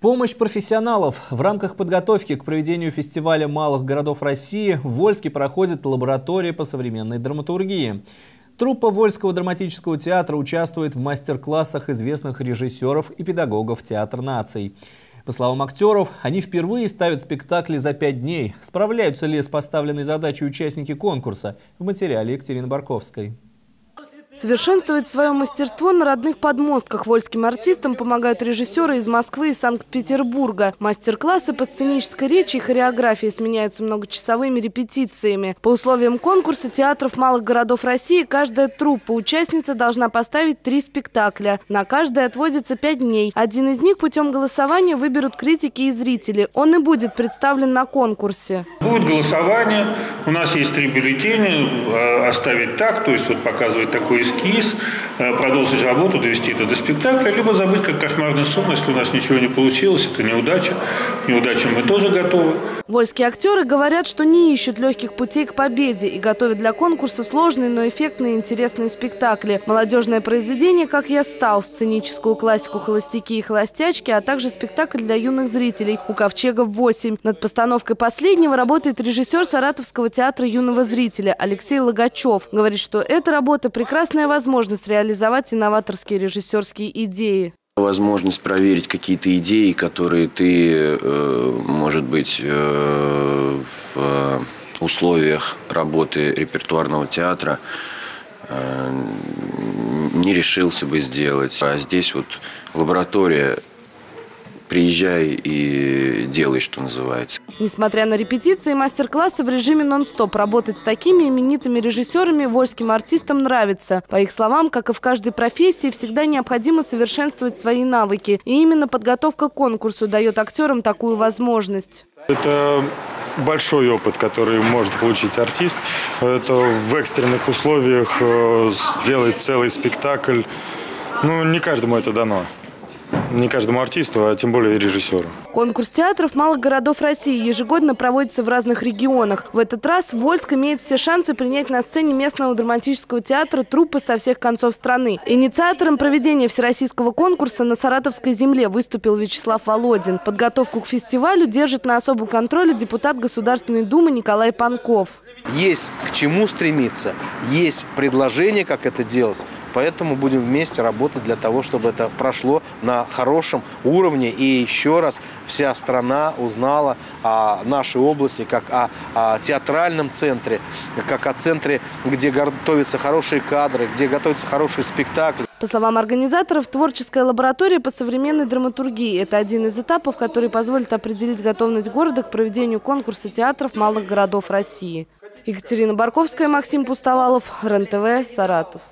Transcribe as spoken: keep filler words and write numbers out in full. Помощь профессионалов. В рамках подготовки к проведению фестиваля малых городов России в Вольске проходит лаборатория по современной драматургии. Труппа Вольского драматического театра участвует в мастер-классах известных режиссеров и педагогов Театра наций. По словам актеров, они впервые ставят спектакли за пять дней. Справляются ли с поставленной задачей участники конкурса? В материале Екатерины Барковской. Совершенствовать свое мастерство на родных подмостках вольским артистам помогают режиссеры из Москвы и Санкт-Петербурга. Мастер-классы по сценической речи и хореографии сменяются многочасовыми репетициями. По условиям конкурса театров малых городов России каждая труппа участница должна поставить три спектакля. На каждое отводится пять дней. Один из них путем голосования выберут критики и зрители. Он и будет представлен на конкурсе. Будет голосование. У нас есть три бюллетеня. Оставить так, то есть вот показывать такой эскиз, продолжить работу, довести это до спектакля, либо забыть как кошмарный сон, если у нас ничего не получилось, это неудача, к неудачам мы тоже готовы. Вольские актеры говорят, что не ищут легких путей к победе и готовят для конкурса сложные, но эффектные и интересные спектакли. Молодежное произведение «Как я стал», сценическую классику «Холостяки и холостячки», а также спектакль для юных зрителей «У ковчега восемь». Над постановкой последнего работает режиссер Саратовского театра юного зрителя Алексей Логачев. Говорит, что эта работа прекрасна. Прекрасная возможность реализовать инноваторские режиссерские идеи. Возможность проверить какие-то идеи, которые ты, может быть, в условиях работы репертуарного театра не решился бы сделать. А здесь вот лаборатория. Приезжай и делай, что называется. Несмотря на репетиции и мастер-классы в режиме нон-стоп, работать с такими именитыми режиссерами вольским артистам нравится. По их словам, как и в каждой профессии, всегда необходимо совершенствовать свои навыки. И именно подготовка к конкурсу дает актерам такую возможность. Это большой опыт, который может получить артист. Это в экстренных условиях сделать целый спектакль. Ну, не каждому это дано. Не каждому артисту, а тем более режиссеру. Конкурс театров малых городов России ежегодно проводится в разных регионах. В этот раз Вольск имеет все шансы принять на сцене местного драматического театра труппы со всех концов страны. Инициатором проведения всероссийского конкурса на саратовской земле выступил Вячеслав Володин. Подготовку к фестивалю держит на особом контроле депутат Государственной Думы Николай Панков. Есть к чему стремиться, есть предложение, как это делать. Поэтому будем вместе работать для того, чтобы это прошло на хорошем уровне. И еще раз вся страна узнала о нашей области как о, о театральном центре, как о центре, где готовятся хорошие кадры, где готовятся хорошие спектакли. По словам организаторов, творческая лаборатория по современной драматургии – это один из этапов, который позволит определить готовность города к проведению конкурса театров малых городов России. Екатерина Барковская, Максим Пустовалов, РЕН-ТВ, Саратов.